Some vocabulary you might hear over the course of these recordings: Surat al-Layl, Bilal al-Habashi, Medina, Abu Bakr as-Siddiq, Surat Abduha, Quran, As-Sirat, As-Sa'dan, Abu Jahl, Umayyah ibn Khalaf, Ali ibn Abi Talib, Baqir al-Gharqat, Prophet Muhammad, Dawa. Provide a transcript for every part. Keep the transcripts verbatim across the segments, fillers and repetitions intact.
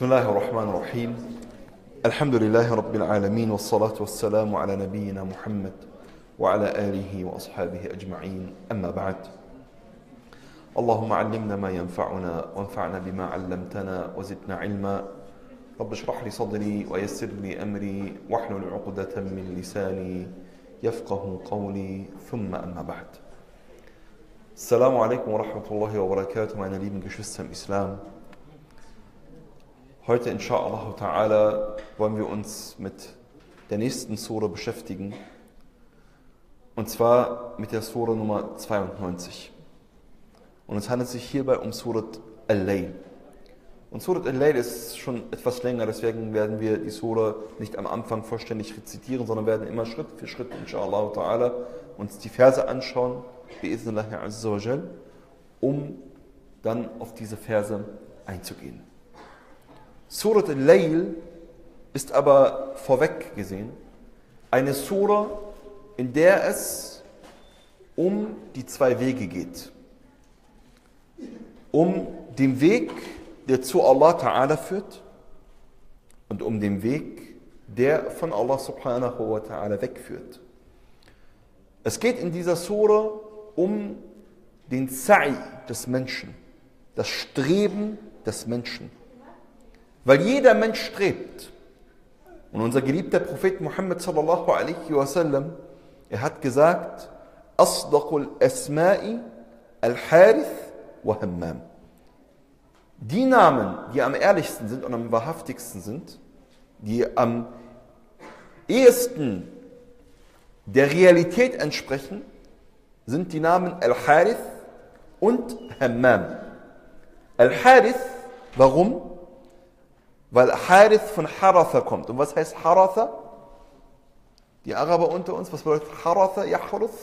Bismillah ar-Rahman ar-Rahim. Alhamdulillahi Rabbil Alameen. Wassalatu wassalamu ala nabiyyina Muhammad wa ala alihi wa ashabihi ajma'in. Amma ba'd. Allahumma allimna ma yanfa'una wa anfa'na bima 'allamtana wa zidna 'ilma. Rabbi shrah li sadri wa yassir li amri wa hlul 'uqdatan min lisani yafqahu qawli. Thumma amma ba'd. Assalamu alaikum wa rahmatullahi wa barakatuh, meine lieben Geschwister im Islam. Heute, insha'Allah ta'ala, wollen wir uns mit der nächsten Sura beschäftigen. Und zwar mit der Sura Nummer zweiundneunzig. Und es handelt sich hierbei um Surat al-Layl. Und Surat al-Layl ist schon etwas länger, deswegen werden wir die Sura nicht am Anfang vollständig rezitieren, sondern werden immer Schritt für Schritt, insha'Allah ta'ala, uns die Verse anschauen, bi'iznillahi azza wa jal, um dann auf diese Verse einzugehen. Surat al-Layl ist aber vorweg gesehen eine Sura, in der es um die zwei Wege geht. Um den Weg, der zu Allah Ta'ala führt, und um den Weg, der von Allah Subhanahu wa Ta'ala wegführt. Es geht in dieser Sura um den Sa'i des Menschen, das Streben des Menschen. Weil jeder Mensch strebt. Und unser geliebter Prophet Muhammad sallallahu alaihi wasallam, er hat gesagt, Asdaqul Asma'i al-Harith wa Hammam. Die Namen, die am ehrlichsten sind und am wahrhaftigsten sind, die am ehesten der Realität entsprechen, sind die Namen Al-Harith und Hammam. Al-Harith, warum? Weil Harith von Haratha kommt. Und was heißt Haratha? Die Araber unter uns, was bedeutet Haratha, Yahruth?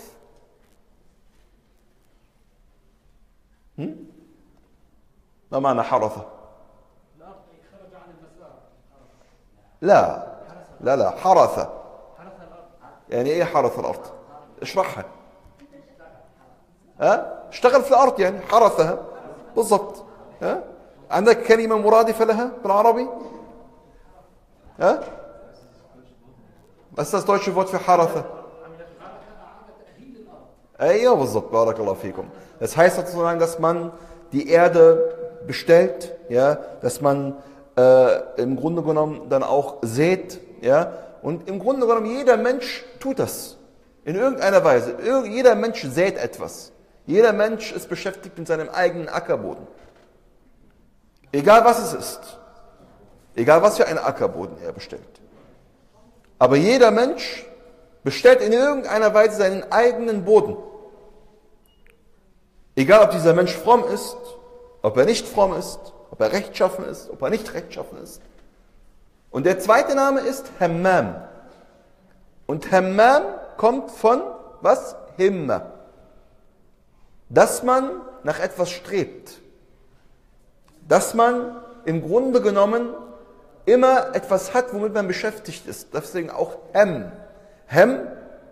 Hm? ما معنى حرثة؟ لا لا لا حرثة يعني ايه حرث الارض؟ اشرحها. ها؟ اشتغل في الارض يعني حرثها بالضبط. ها؟ عندك كلمة مرادفة لها بالعربي؟ ها؟ بس deutsche Wort für حرثة. ايوه بالضبط بارك الله فيكم. Das heißt sozusagen, dass man die Erde bestellt, ja, dass man äh, im Grunde genommen dann auch sät, ja, und im Grunde genommen jeder Mensch tut das in irgendeiner Weise. Irg- jeder Mensch sät etwas. Jeder Mensch ist beschäftigt mit seinem eigenen Ackerboden. Egal was es ist. Egal was für einen Ackerboden er bestellt. Aber jeder Mensch bestellt in irgendeiner Weise seinen eigenen Boden. Egal ob dieser Mensch fromm ist, ob er nicht fromm ist, ob er rechtschaffen ist, ob er nicht rechtschaffen ist. Und der zweite Name ist Hammam. Und Hammam kommt von was? Himma. Dass man nach etwas strebt. Dass man im Grunde genommen immer etwas hat, womit man beschäftigt ist. Deswegen auch Hamm. Hamm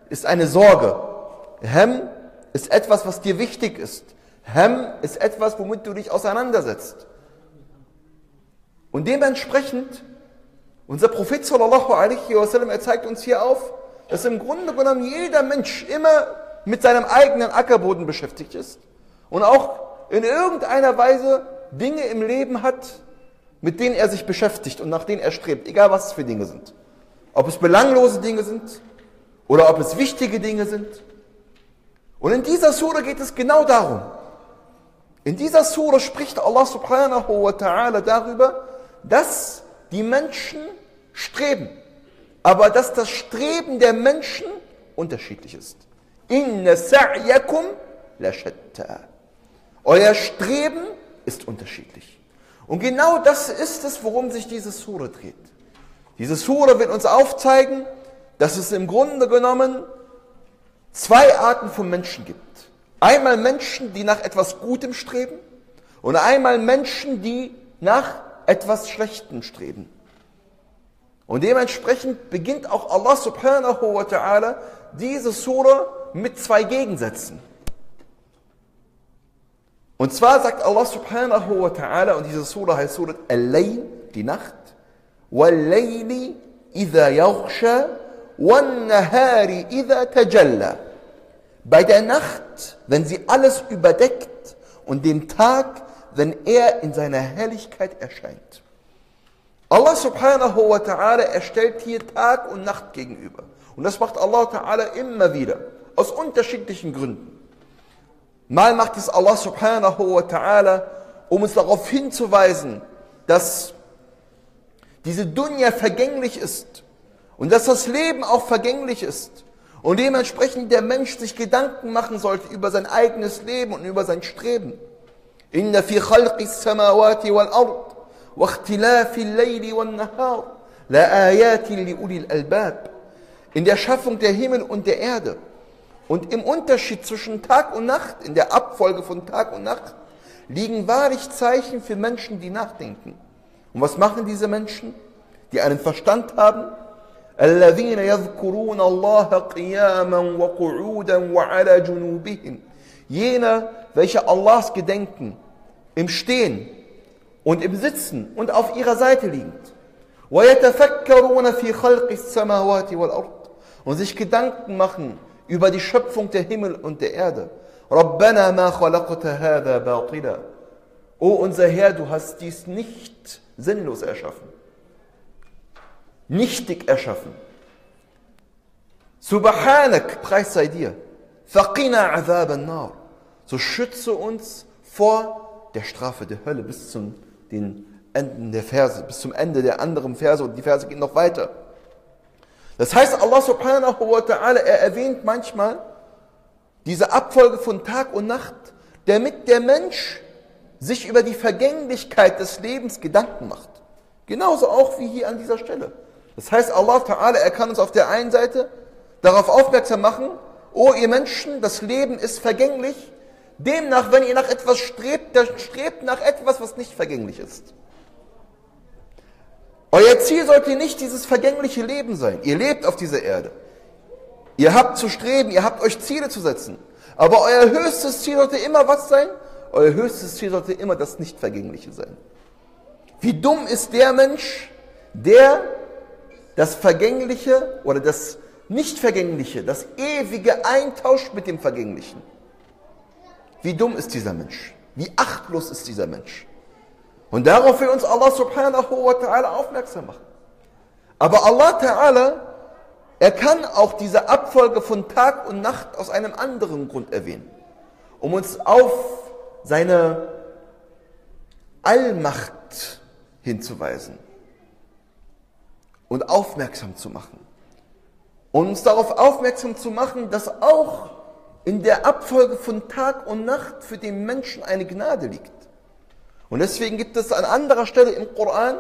ist eine Sorge. Hamm ist etwas, was dir wichtig ist. Hamm ist etwas, womit du dich auseinandersetzt. Und dementsprechend, unser Prophet sallallahu alaihi wasallam, er zeigt uns hier auf, dass im Grunde genommen jeder Mensch immer mit seinem eigenen Ackerboden beschäftigt ist und auch in irgendeiner Weise Dinge im Leben hat, mit denen er sich beschäftigt und nach denen er strebt, egal was es für Dinge sind. Ob es belanglose Dinge sind oder ob es wichtige Dinge sind. Und in dieser Sura geht es genau darum. In dieser Sura spricht Allah subhanahu wa ta'ala darüber, dass die Menschen streben. Aber dass das Streben der Menschen unterschiedlich ist. Inna sa'yakum la shatta. Euer Streben ist unterschiedlich. Und genau das ist es, worum sich diese Sura dreht. Diese Sura wird uns aufzeigen, dass es im Grunde genommen zwei Arten von Menschen gibt. Einmal Menschen, die nach etwas Gutem streben, und einmal Menschen, die nach etwas Schlechtem streben. Und dementsprechend beginnt auch Allah subhanahu wa ta'ala diese Sura mit zwei Gegensätzen. Und zwar sagt Allah subhanahu wa ta'ala, und diese Sura heißt Surat al-Layl, die Nacht, وَالْلَيْلِ إِذَا يَغْشَى وَالنَّهَارِ إِذَا تَجَلَّى. Bei der Nacht, wenn sie alles überdeckt, und dem Tag, wenn er in seiner Herrlichkeit erscheint. Allah subhanahu wa ta'ala erstellt hier Tag und Nacht gegenüber. Und das macht Allah ta'ala immer wieder, aus unterschiedlichen Gründen. Mal macht es Allah subhanahu wa ta'ala, um uns darauf hinzuweisen, dass diese Dunya vergänglich ist und dass das Leben auch vergänglich ist. Und dementsprechend der Mensch sich Gedanken machen sollte über sein eigenes Leben und über sein Streben. Inna fi khalqis samawati wal ard wa ikhtilafil layli wan nahar la ayatin li ulil albab. In der Schaffung der Himmel und der Erde und im Unterschied zwischen Tag und Nacht, in der Abfolge von Tag und Nacht, liegen wahrlich Zeichen für Menschen, die nachdenken. Und was machen diese Menschen, die einen Verstand haben? الَّذِينَ يَذْكُرُونَ اللَّهَ قِيَامًا وَقُعُودًا وَعَلَى جُنُوبِهِمْ. Jene, welche Allahs gedenken, im Stehen und im Sitzen und auf ihrer Seite liegend. وَيَتَفَكَّرُونَ فِي خَلْقِ السَّمَاوَاتِ وَالْأَرْضِ. Und sich Gedanken machen über die Schöpfung der Himmel und der Erde. رَبَّنَا مَا خَلَقْتَ هَذَا بَاطِلًا. O unser Herr, du hast dies nicht sinnlos erschaffen, nichtig erschaffen. Subhanak, Preis sei dir. Faqina azab an-nar. So schütze uns vor der Strafe der Hölle bis zum den Enden der Verse, bis zum Ende der anderen Verse, und die Verse gehen noch weiter. Das heißt, Allah subhanahu wa ta'ala, er erwähnt manchmal diese Abfolge von Tag und Nacht, damit der Mensch sich über die Vergänglichkeit des Lebens Gedanken macht. Genauso auch wie hier an dieser Stelle. Das heißt, Allah ta'ala, er kann uns auf der einen Seite darauf aufmerksam machen, oh ihr Menschen, das Leben ist vergänglich, demnach, wenn ihr nach etwas strebt, dann strebt nach etwas, was nicht vergänglich ist. Euer Ziel sollte nicht dieses vergängliche Leben sein. Ihr lebt auf dieser Erde. Ihr habt zu streben, ihr habt euch Ziele zu setzen. Aber euer höchstes Ziel sollte immer was sein? Euer höchstes Ziel sollte immer das Nicht-Vergängliche sein. Wie dumm ist der Mensch, der das Vergängliche oder das Nicht-Vergängliche, das Ewige eintauscht mit dem Vergänglichen. Wie dumm ist dieser Mensch? Wie achtlos ist dieser Mensch? Und darauf will uns Allah subhanahu wa ta'ala aufmerksam machen. Aber Allah ta'ala, er kann auch diese Abfolge von Tag und Nacht aus einem anderen Grund erwähnen, um uns auf seine Allmacht hinzuweisen und aufmerksam zu machen. Und uns darauf aufmerksam zu machen, dass auch in der Abfolge von Tag und Nacht für den Menschen eine Gnade liegt. Und deswegen gibt es an anderer Stelle im Koran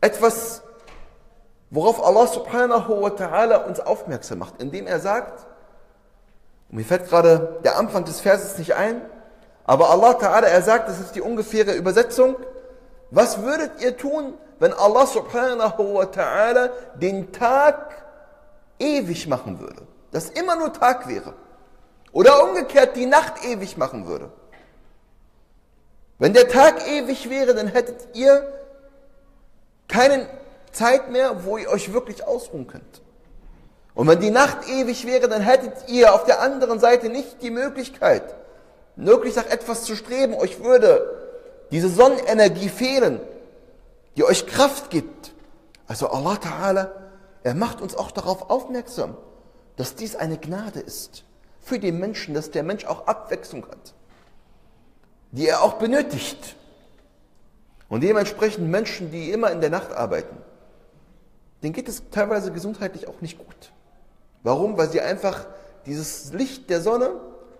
etwas, worauf Allah subhanahu wa ta'ala uns aufmerksam macht, indem er sagt, und mir fällt gerade der Anfang des Verses nicht ein, aber Allah ta'ala, er sagt, das ist die ungefähre Übersetzung, was würdet ihr tun, wenn Allah subhanahu wa ta'ala den Tag ewig machen würde, dass immer nur Tag wäre, oder umgekehrt die Nacht ewig machen würde? Wenn der Tag ewig wäre, dann hättet ihr keine Zeit mehr, wo ihr euch wirklich ausruhen könnt. Und wenn die Nacht ewig wäre, dann hättet ihr auf der anderen Seite nicht die Möglichkeit, wirklich nach etwas zu streben. Euch würde diese Sonnenenergie fehlen, die euch Kraft gibt. Also Allah ta'ala, er macht uns auch darauf aufmerksam, dass dies eine Gnade ist für den Menschen, dass der Mensch auch Abwechslung hat, die er auch benötigt. Und dementsprechend Menschen, die immer in der Nacht arbeiten, denen geht es teilweise gesundheitlich auch nicht gut. Warum? Weil sie einfach dieses Licht der Sonne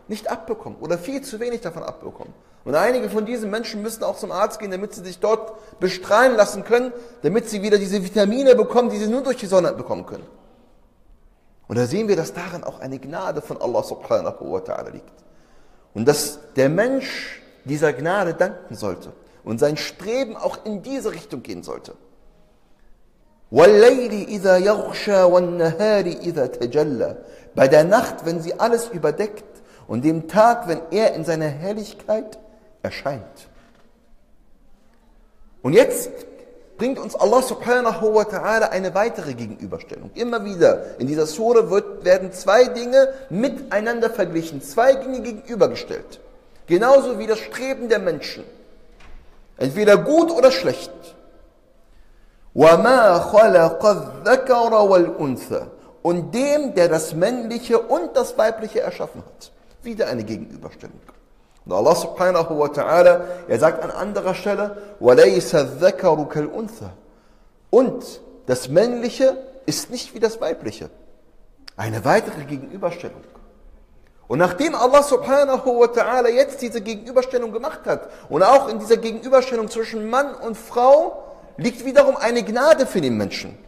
nicht abbekommen oder viel zu wenig davon abbekommen. Und einige von diesen Menschen müssen auch zum Arzt gehen, damit sie sich dort bestrahlen lassen können, damit sie wieder diese Vitamine bekommen, die sie nur durch die Sonne bekommen können. Und da sehen wir, dass darin auch eine Gnade von Allah subhanahu wa ta'ala liegt. Und dass der Mensch dieser Gnade danken sollte und sein Streben auch in diese Richtung gehen sollte. Bei der Nacht, wenn sie alles überdeckt, und dem Tag, wenn er in seiner Herrlichkeit erscheint. Und jetzt bringt uns Allah subhanahu wa ta'ala eine weitere Gegenüberstellung. Immer wieder in dieser Sure wird, werden zwei Dinge miteinander verglichen, zwei Dinge gegenübergestellt. Genauso wie das Streben der Menschen. Entweder gut oder schlecht. وَمَا خَلَقَ الذَّكَرَ وَالْأُنْثَ. Und dem, der das Männliche und das Weibliche erschaffen hat. Wieder eine Gegenüberstellung. Und Allah subhanahu wa ta'ala, er sagt an anderer Stelle, وَلَيْسَ الذَّكَرُ كَالْأُنْثَ. Und das Männliche ist nicht wie das Weibliche. Eine weitere Gegenüberstellung. Und nachdem Allah subhanahu wa ta'ala jetzt diese Gegenüberstellung gemacht hat, und auch in dieser Gegenüberstellung zwischen Mann und Frau, liegt wiederum eine Gnade für den Menschen.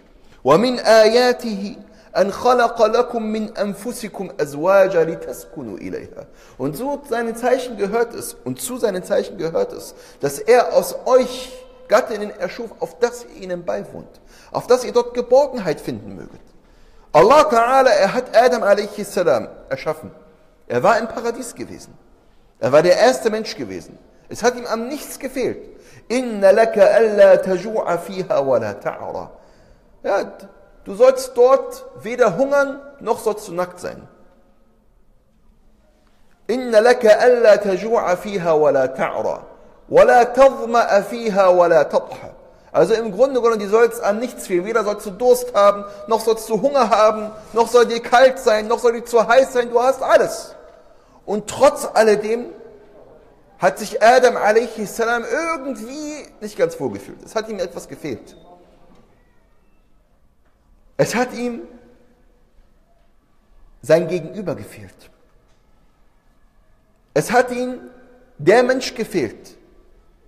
وَمِنْ آيَاتِهِ أَنْ خَلَقَ لَكُمْ مِنْ أَنفُسِكُمْ أَزْوَاجًا لِتَسْكُنُوا إِلَيْهَا. Und so seinen Zeichen gehört es, und zu seinen Zeichen gehört es, dass er aus euch Gattinnen erschuf, auf das ihr ihnen beiwohnt, auf das ihr dort Geborgenheit finden möget. Allah Ta'ala, er hat Adam alaihi salam erschaffen. Er war im Paradies gewesen. Er war der erste Mensch gewesen. Es hat ihm an nichts gefehlt. Inna laka alla tajua fiha wa la ta'ara. Ja, du sollst dort weder hungern, noch sollst du nackt sein. Inna laka alla tajua fiha wa la ta'ara. Wa la tadma'a fiha wa la tadha. Also im Grunde genommen, die sollst an nichts fehlen. Weder sollst du Durst haben, noch sollst du Hunger haben, noch soll dir kalt sein, noch soll dir zu heiß sein. Du hast alles. Und trotz alledem hat sich Adam alaihi salam irgendwie nicht ganz wohlgefühlt. Es hat ihm etwas gefehlt. Es hat ihm sein Gegenüber gefehlt. Es hat ihm der Mensch gefehlt,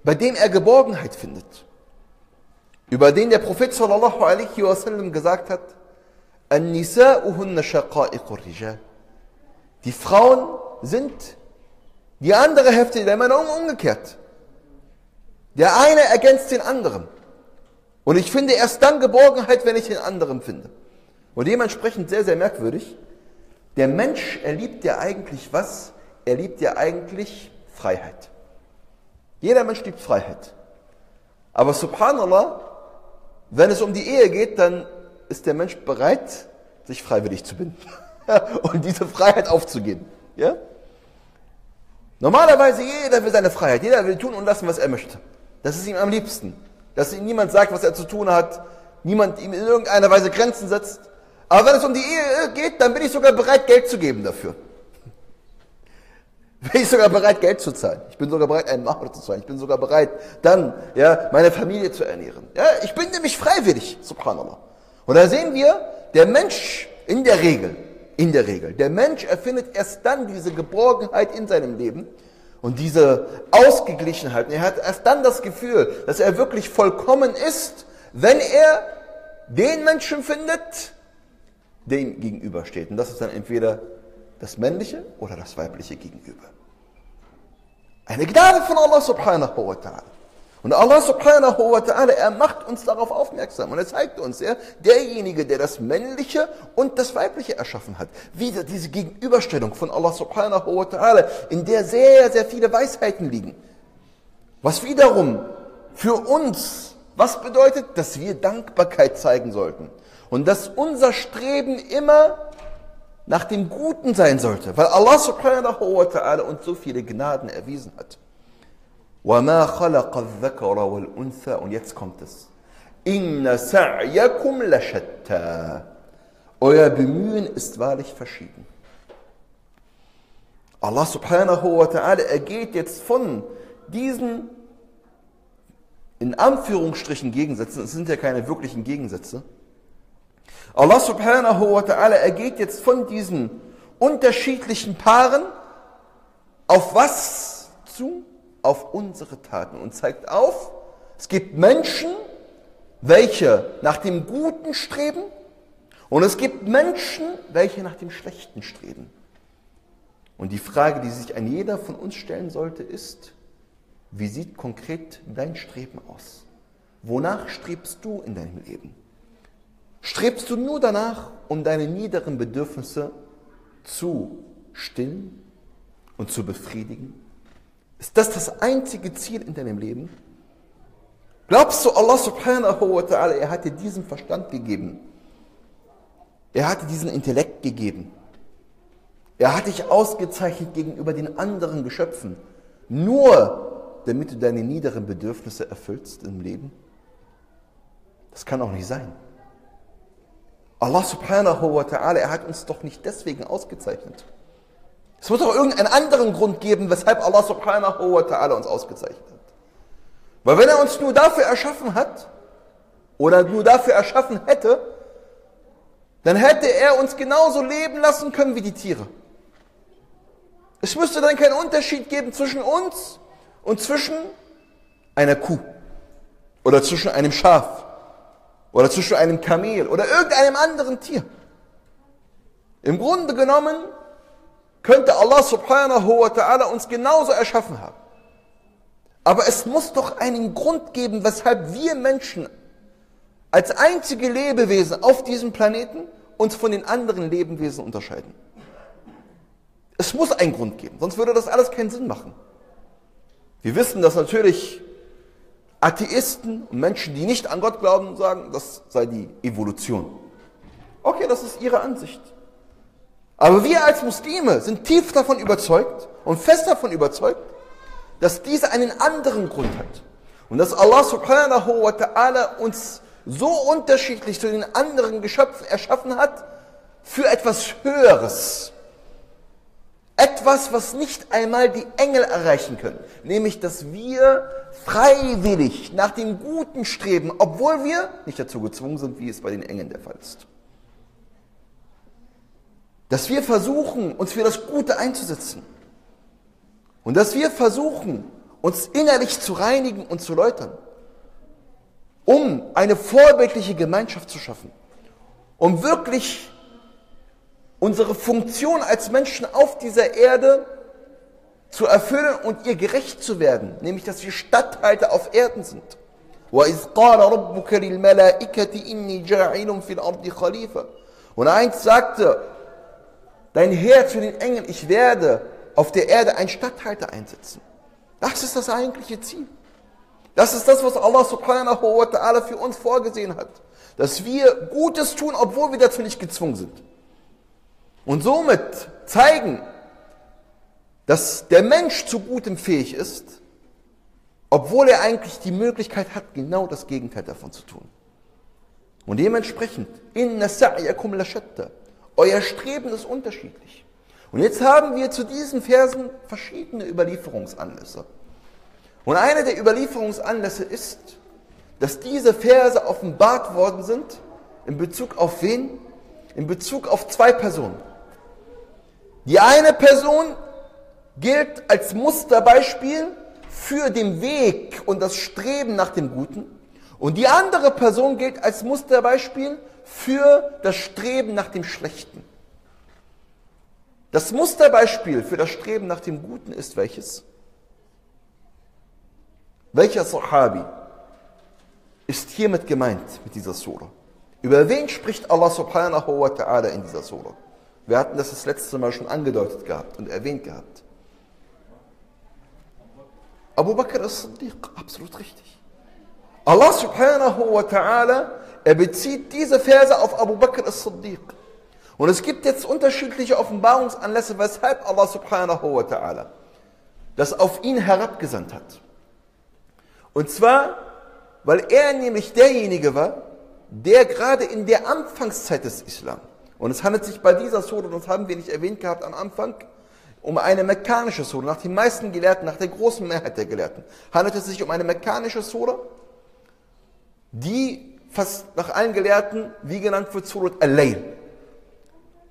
bei dem er Geborgenheit findet. Über den der Prophet sallallahu alaihi wasallam gesagt hat, An-nisa'uhunna shaqa'iqur rijal. Die Frauen sind die andere Hälfte der Männer, umgekehrt. Der eine ergänzt den anderen. Und ich finde erst dann Geborgenheit, wenn ich den anderen finde. Und dementsprechend sehr, sehr merkwürdig. Der Mensch, er liebt ja eigentlich was? Er liebt ja eigentlich Freiheit. Jeder Mensch liebt Freiheit. Aber subhanallah, wenn es um die Ehe geht, dann ist der Mensch bereit, sich freiwillig zu binden und diese Freiheit aufzugeben. Ja? Normalerweise jeder will seine Freiheit, jeder will tun und lassen, was er möchte. Das ist ihm am liebsten. Dass ihm niemand sagt, was er zu tun hat, niemand ihm in irgendeiner Weise Grenzen setzt. Aber wenn es um die Ehe geht, dann bin ich sogar bereit, Geld zu geben dafür. Bin ich sogar bereit, Geld zu zahlen. Ich bin sogar bereit, einen Mahr zu zahlen. Ich bin sogar bereit, dann ja meine Familie zu ernähren. Ja, ich bin nämlich freiwillig, subhanallah. Und da sehen wir, der Mensch in der Regel, in der Regel, der Mensch erfindet erst dann diese Geborgenheit in seinem Leben und diese Ausgeglichenheit. Er hat erst dann das Gefühl, dass er wirklich vollkommen ist, wenn er den Menschen findet, der ihm gegenübersteht. Und das ist dann entweder das Männliche oder das Weibliche gegenüber. Eine Gnade von Allah subhanahu wa ta'ala. Und Allah subhanahu wa ta'ala, er macht uns darauf aufmerksam. Und er zeigt uns, er, derjenige, der das Männliche und das Weibliche erschaffen hat. Wieder diese Gegenüberstellung von Allah subhanahu wa ta'ala, in der sehr, sehr viele Weisheiten liegen. Was wiederum für uns, was bedeutet, dass wir Dankbarkeit zeigen sollten. Und dass unser Streben immer nach dem Guten sein sollte, weil Allah subhanahu wa ta'ala uns so viele Gnaden erwiesen hat. وَمَا خَلَقَ الذَّكَرَ وَالْأُنْثَ. Und jetzt kommt es. إِنَّ سَعْيَكُمْ لَشَتَّى. Euer Bemühen ist wahrlich verschieden. Allah subhanahu wa ta'ala, er geht jetzt von diesen in Anführungsstrichen Gegensätzen, es sind ja keine wirklichen Gegensätze, Allah subhanahu wa ta'ala, er geht jetzt von diesen unterschiedlichen Paaren auf was zu? Auf unsere Taten und zeigt auf, es gibt Menschen, welche nach dem Guten streben und es gibt Menschen, welche nach dem Schlechten streben. Und die Frage, die sich ein jeder von uns stellen sollte, ist, wie sieht konkret dein Streben aus? Wonach strebst du in deinem Leben? Strebst du nur danach, um deine niederen Bedürfnisse zu stillen und zu befriedigen? Ist das das einzige Ziel in deinem Leben? Glaubst du, Allah subhanahu wa ta'ala, er hat dir diesen Verstand gegeben? Er hat dir diesen Intellekt gegeben. Er hat dich ausgezeichnet gegenüber den anderen Geschöpfen. Nur, damit du deine niederen Bedürfnisse erfüllst im Leben? Das kann auch nicht sein. Allah subhanahu wa ta'ala, er hat uns doch nicht deswegen ausgezeichnet. Es muss doch irgendeinen anderen Grund geben, weshalb Allah subhanahu wa ta'ala uns ausgezeichnet hat. Weil wenn er uns nur dafür erschaffen hat, oder nur dafür erschaffen hätte, dann hätte er uns genauso leben lassen können wie die Tiere. Es müsste dann keinen Unterschied geben zwischen uns und zwischen einer Kuh oder zwischen einem Schaf oder zwischen einem Kamel oder irgendeinem anderen Tier. Im Grunde genommen könnte Allah subhanahu wa ta'ala uns genauso erschaffen haben. Aber es muss doch einen Grund geben, weshalb wir Menschen als einzige Lebewesen auf diesem Planeten uns von den anderen Lebewesen unterscheiden. Es muss einen Grund geben, sonst würde das alles keinen Sinn machen. Wir wissen, dass natürlich Atheisten und Menschen, die nicht an Gott glauben, sagen, das sei die Evolution. Okay, das ist ihre Ansicht. Aber wir als Muslime sind tief davon überzeugt und fest davon überzeugt, dass dies einen anderen Grund hat. Und dass Allah subhanahu wa ta'ala uns so unterschiedlich zu den anderen Geschöpfen erschaffen hat, für etwas Höheres. Etwas, was nicht einmal die Engel erreichen können. Nämlich, dass wir freiwillig nach dem Guten streben, obwohl wir nicht dazu gezwungen sind, wie es bei den Engeln der Fall ist. Dass wir versuchen, uns für das Gute einzusetzen. Und dass wir versuchen, uns innerlich zu reinigen und zu läutern, um eine vorbildliche Gemeinschaft zu schaffen, um wirklich unsere Funktion als Menschen auf dieser Erde zu erfüllen und ihr gerecht zu werden, nämlich dass wir Statthalter auf Erden sind. وَإِذْ قَالَ رَبُّكَ لِلْمَلَائِكَةِ إِنِّي جَاعِلٌ فِي الْأَرْضِ خَلِيفَةً. Und eins sagte dein Herr zu den Engeln, ich werde auf der Erde einen Statthalter einsetzen. Das ist das eigentliche Ziel. Das ist das, was Allah subhanahu wa ta'ala für uns vorgesehen hat. Dass wir Gutes tun, obwohl wir dazu nicht gezwungen sind. Und somit zeigen, dass der Mensch zu Gutem fähig ist, obwohl er eigentlich die Möglichkeit hat, genau das Gegenteil davon zu tun. Und dementsprechend, inna sa'yakum la shatta, euer Streben ist unterschiedlich. Und jetzt haben wir zu diesen Versen verschiedene Überlieferungsanlässe. Und einer der Überlieferungsanlässe ist, dass diese Verse offenbart worden sind, in Bezug auf wen? In Bezug auf zwei Personen. Die eine Person gilt als Musterbeispiel für den Weg und das Streben nach dem Guten. Und die andere Person gilt als Musterbeispiel für das Streben nach dem Schlechten. Das Musterbeispiel für das Streben nach dem Guten ist welches? Welcher Sahabi ist hiermit gemeint, mit dieser Sura? Über wen spricht Allah subhanahu wa ta'ala in dieser Sura? Wir hatten das das letzte Mal schon angedeutet gehabt und erwähnt gehabt. Abu Bakr as-Siddiq, absolut richtig. Allah subhanahu wa ta'ala, er bezieht diese Verse auf Abu Bakr as-Siddiq. Und es gibt jetzt unterschiedliche Offenbarungsanlässe, weshalb Allah subhanahu wa ta'ala das auf ihn herabgesandt hat. Und zwar, weil er nämlich derjenige war, der gerade in der Anfangszeit des Islam, und es handelt sich bei dieser Sura, das haben wir nicht erwähnt gehabt am Anfang, um eine mekkanische Sura. Nach den meisten Gelehrten, nach der großen Mehrheit der Gelehrten, handelt es sich um eine mekkanische Sura, die fast nach allen Gelehrten wie genannt wird Surat al-Layl.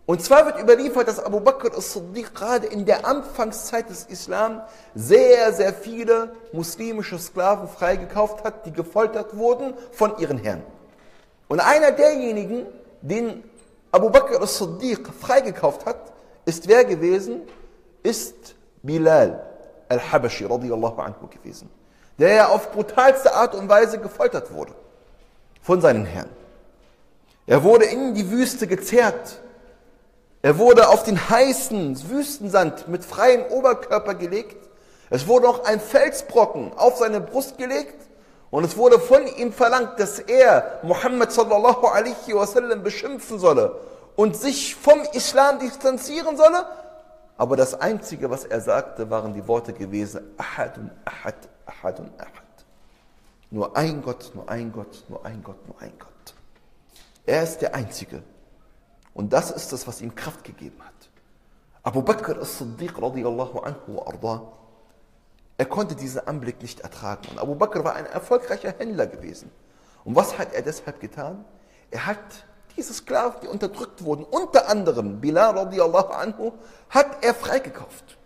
Und zwar wird überliefert, dass Abu Bakr as-Siddiq gerade in der Anfangszeit des Islam sehr, sehr viele muslimische Sklaven freigekauft hat, die gefoltert wurden von ihren Herren. Und einer derjenigen, den Abu Bakr as-Siddiq freigekauft hat, ist wer gewesen? Ist Bilal al-Habashi radiyallahu anhu gewesen, der ja auf brutalste Art und Weise gefoltert wurde von seinen Herren. Er wurde in die Wüste gezerrt. Er wurde auf den heißen Wüstensand mit freiem Oberkörper gelegt. Es wurde noch ein Felsbrocken auf seine Brust gelegt Und es wurde von ihm verlangt, dass er Muhammad sallallahu alaihi wasallam beschimpfen solle und sich vom Islam distanzieren solle. Aber das Einzige, was er sagte, waren die Worte gewesen, Ahadun, Ahad, Ahadun, Ahad. Nur ein Gott, nur ein Gott, nur ein Gott, nur ein Gott. Er ist der Einzige. Und das ist das, was ihm Kraft gegeben hat. Abu Bakr as-Siddiq radiyallahu anhu wa arda, er konnte diesen Anblick nicht ertragen. Und Abu Bakr war ein erfolgreicher Händler gewesen. Und was hat er deshalb getan? Er hat diese Sklaven, die unterdrückt wurden, unter anderem Bilal radiyallahu anhu, hat er freigekauft.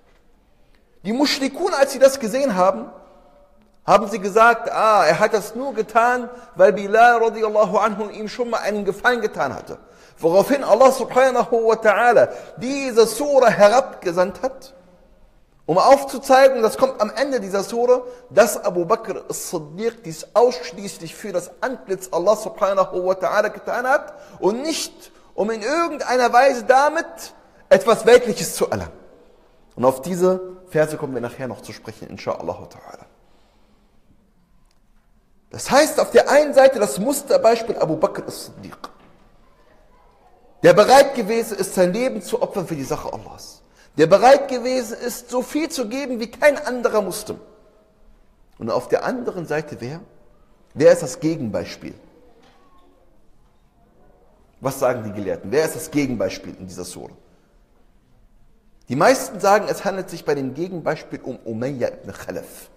Die Mushrikun, als sie das gesehen haben, haben sie gesagt, ah, er hat das nur getan, weil Bilal radiyallahu anhu ihm schon mal einen Gefallen getan hatte. Woraufhin Allah subhanahu wa ta'ala diese Sura herabgesandt hat, um aufzuzeigen, das kommt am Ende dieser Sura, dass Abu Bakr as-Siddiq dies ausschließlich für das Antlitz Allah subhanahu wa ta'ala getan hat und nicht, um in irgendeiner Weise damit etwas Weltliches zu erlangen. Und auf diese Verse kommen wir nachher noch zu sprechen, insha'Allah ta'ala. Das heißt auf der einen Seite das Musterbeispiel Abu Bakr as-Siddiq, der bereit gewesen ist, sein Leben zu opfern für die Sache Allahs, der bereit gewesen ist, so viel zu geben, wie kein anderer musste. Und auf der anderen Seite wer? Wer ist das Gegenbeispiel? Was sagen die Gelehrten? Wer ist das Gegenbeispiel in dieser Sura? Die meisten sagen, es handelt sich bei dem Gegenbeispiel um Umayyah ibn Khalaf.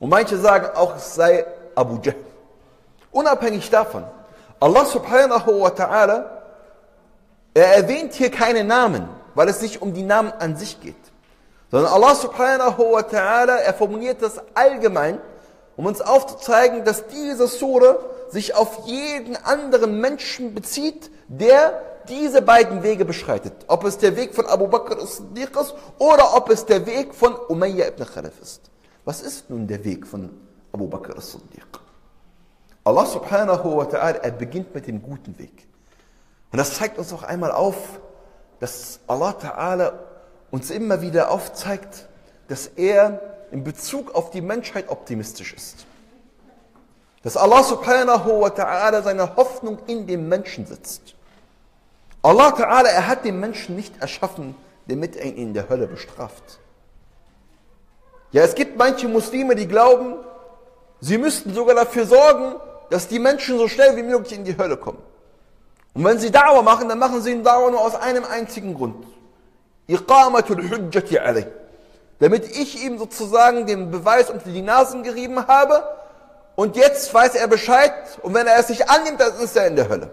Und manche sagen auch, es sei Abu Jahl. Unabhängig davon, Allah subhanahu wa ta'ala, er erwähnt hier keine Namen, weil es nicht um die Namen an sich geht. Sondern Allah subhanahu wa ta'ala, er formuliert das allgemein, um uns aufzuzeigen, dass diese Sura sich auf jeden anderen Menschen bezieht, der diese beiden Wege beschreitet. Ob es der Weg von Abu Bakr as-Siddiq ist oder ob es der Weg von Umayyah ibn Khalaf ist. Was ist nun der Weg von Abu Bakr as-Siddiq? Allah subhanahu wa ta'ala, er beginnt mit dem guten Weg. Und das zeigt uns auch einmal auf, dass Allah ta'ala uns immer wieder aufzeigt, dass er in Bezug auf die Menschheit optimistisch ist. Dass Allah subhanahu wa ta'ala seine Hoffnung in dem Menschen setzt. Allah ta'ala, er hat den Menschen nicht erschaffen, damit er ihn in der Hölle bestraft. Ja, es gibt manche Muslime, die glauben, sie müssten sogar dafür sorgen, dass die Menschen so schnell wie möglich in die Hölle kommen. Und wenn sie Da'wah machen, dann machen sie einen Da'wah nur aus einem einzigen Grund. Iqamatul Hujjati alayh. Damit ich ihm sozusagen den Beweis unter die Nasen gerieben habe und jetzt weiß er Bescheid und wenn er es nicht annimmt, dann ist er in der Hölle.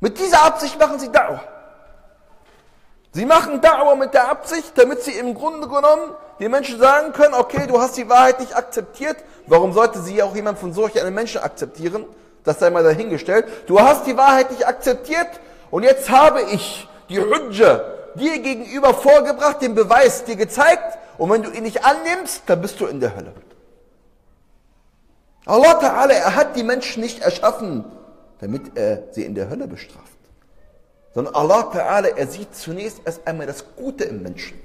Mit dieser Absicht machen sie Da'wah. Sie machen Da'wah mit der Absicht, damit sie im Grunde genommen den Menschen sagen können, okay, du hast die Wahrheit nicht akzeptiert, warum sollte sie auch jemand von solch einem Menschen akzeptieren? Das sei mal dahingestellt. Du hast die Wahrheit nicht akzeptiert und jetzt habe ich die Hujja dir gegenüber vorgebracht, den Beweis dir gezeigt und wenn du ihn nicht annimmst, dann bist du in der Hölle. Allah Ta'ala, er hat die Menschen nicht erschaffen, damit er sie in der Hölle bestraft. Sondern Allah Ta'ala, er sieht zunächst erst einmal das Gute im Menschen.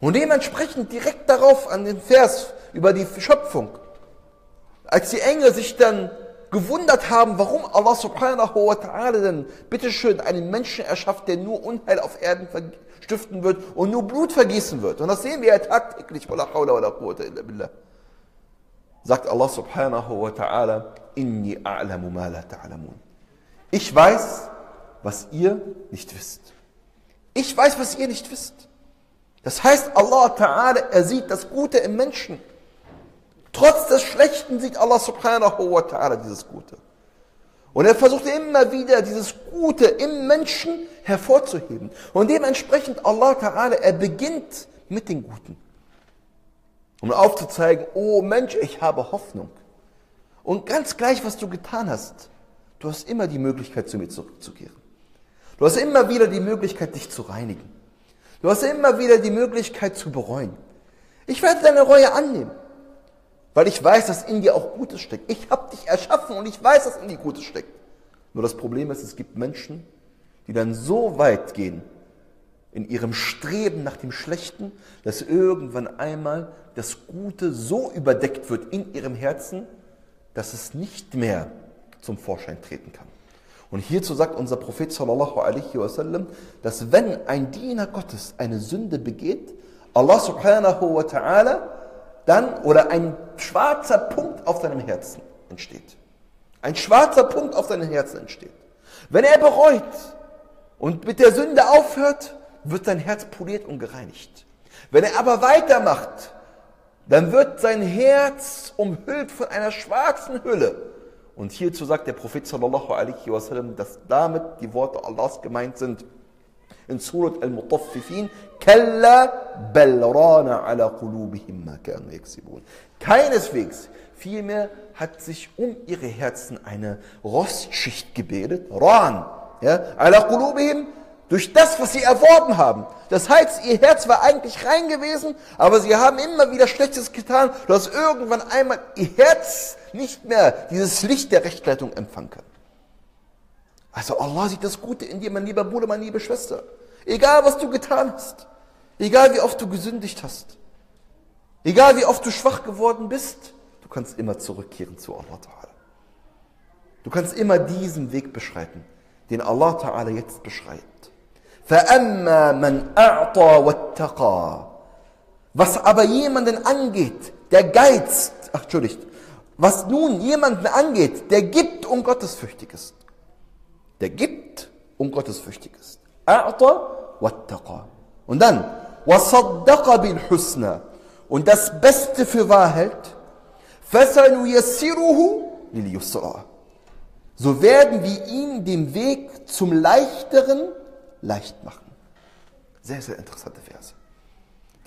Und dementsprechend direkt darauf an den Vers über die Schöpfung, als die Engel sich dann gewundert haben, warum Allah subhanahu wa ta'ala denn bitteschön einen Menschen erschafft, der nur Unheil auf Erden stiften wird und nur Blut vergießen wird. Und das sehen wir ja tagtäglich. Wala hawla wala quwwata illa billah. Sagt Allah subhanahu wa ta'ala, inni a'lamu ma la ta'lamun. Ich weiß, was ihr nicht wisst. Ich weiß, was ihr nicht wisst. Das heißt, Allah Ta'ala, er sieht das Gute im Menschen. Trotz des Schlechten sieht Allah Subhanahu wa Ta'ala dieses Gute. Und er versucht immer wieder, dieses Gute im Menschen hervorzuheben. Und dementsprechend, Allah Ta'ala, er beginnt mit den Guten. Um aufzuzeigen, oh Mensch, ich habe Hoffnung. Und ganz gleich, was du getan hast, du hast immer die Möglichkeit, zu mir zurückzukehren. Du hast immer wieder die Möglichkeit, dich zu reinigen. Du hast immer wieder die Möglichkeit zu bereuen. Ich werde deine Reue annehmen, weil ich weiß, dass in dir auch Gutes steckt. Ich habe dich erschaffen und ich weiß, dass in dir Gutes steckt. Nur das Problem ist, es gibt Menschen, die dann so weit gehen, in ihrem Streben nach dem Schlechten, dass irgendwann einmal das Gute so überdeckt wird in ihrem Herzen, dass es nicht mehr zum Vorschein treten kann. Und hierzu sagt unser Prophet sallallahu alaihi wasallam, dass wenn ein Diener Gottes eine Sünde begeht, Allah subhanahu wa ta'ala dann, oder ein schwarzer Punkt auf seinem Herzen entsteht. Ein schwarzer Punkt auf seinem Herzen entsteht. Wenn er bereut und mit der Sünde aufhört, wird sein Herz poliert und gereinigt. Wenn er aber weitermacht, dann wird sein Herz umhüllt von einer schwarzen Hülle. Und hierzu sagt der Prophet sallallahu alaihi wasallam, dass damit die Worte Allahs gemeint sind. In Surat al-Mutaffifin, Kalla balrana ala qulubihim ma kanu yaksibun. Keineswegs, vielmehr hat sich um ihre Herzen eine Rostschicht gebildet, Ran, ja, ala qulubihim, durch das, was sie erworben haben. Das heißt, ihr Herz war eigentlich rein gewesen, aber sie haben immer wieder Schlechtes getan, dass irgendwann einmal ihr Herz nicht mehr dieses Licht der Rechtleitung empfangen kann. Also Allah sieht das Gute in dir, mein lieber Bruder, meine liebe Schwester. Egal, was du getan hast. Egal, wie oft du gesündigt hast. Egal, wie oft du schwach geworden bist. Du kannst immer zurückkehren zu Allah Ta'ala. Du kannst immer diesen Weg beschreiten, den Allah Ta'ala jetzt beschreibt. فَأَمَّا مَنْ أَعْطَى وَاتَّقَى. Was aber jemanden angeht, der geizt, ach, entschuldigt, was nun jemanden angeht, der gibt und gottesfürchtig ist. Der gibt und gottesfürchtig ist. أَعْطَى وَاتَّقَى. Und dann, وَصَدَّقَ بِالْحُسْنَى. Und das Beste für wahr hält, فَسَنُيَسِّرُهُ لِلْيُسْرَى. So werden wir ihm den Weg zum Leichteren leicht machen. Sehr, sehr interessante Verse,